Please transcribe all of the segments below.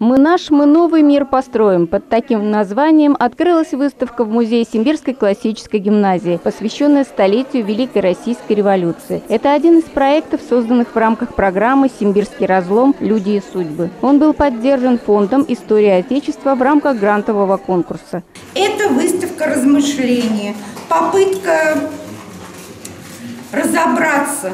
«Мы наш, мы новый мир построим» — под таким названием открылась выставка в музее Симбирской классической гимназии, посвященная столетию Великой Российской революции. Это один из проектов, созданных в рамках программы «Симбирский разлом. Люди и судьбы». Он был поддержан фондом «История Отечества» в рамках грантового конкурса. Это выставка размышлений, попытка разобраться.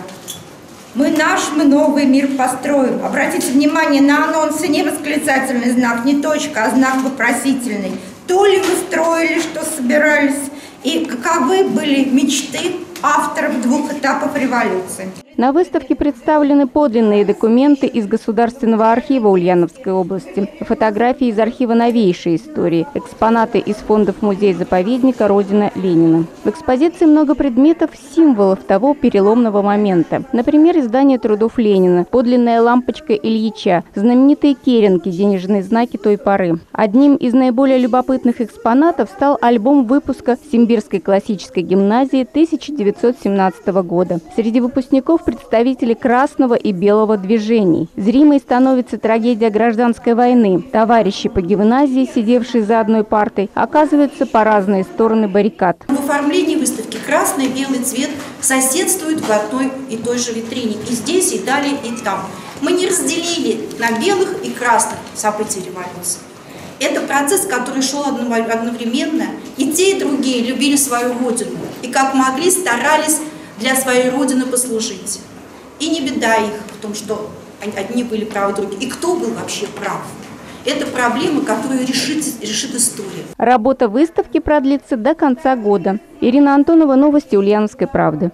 «Мы наш, мы новый мир построим». Обратите внимание на анонсы, не восклицательный знак, не точка, а знак вопросительный. То ли мы строили, что собирались, и каковы были мечты авторов двух этапов революции. На выставке представлены подлинные документы из Государственного архива Ульяновской области, фотографии из архива новейшей истории, экспонаты из фондов Музей-заповедника Родина Ленина. В экспозиции много предметов, символов того переломного момента. Например, издание трудов Ленина, подлинная лампочка Ильича, знаменитые керенки, денежные знаки той поры. Одним из наиболее любопытных экспонатов стал альбом выпуска Симбирской классической гимназии 1917 года. Среди выпускников представители красного и белого движений. Зримой становится трагедия гражданской войны. Товарищи по гимназии, сидевшие за одной партой, оказываются по разные стороны баррикад. В оформлении выставки красный и белый цвет соседствуют в одной и той же витрине. И здесь, и далее, и там. Мы не разделили на белых и красных события революции. Это процесс, который шел одновременно. И те, и другие любили свою родину. И как могли, старались для своей родины послужить. И не беда их в том, что одни были правы, другие. И кто был вообще прав? Это проблема, которую решит история. Работа выставки продлится до конца года. Ирина Антонова, новости Ульяновской правды.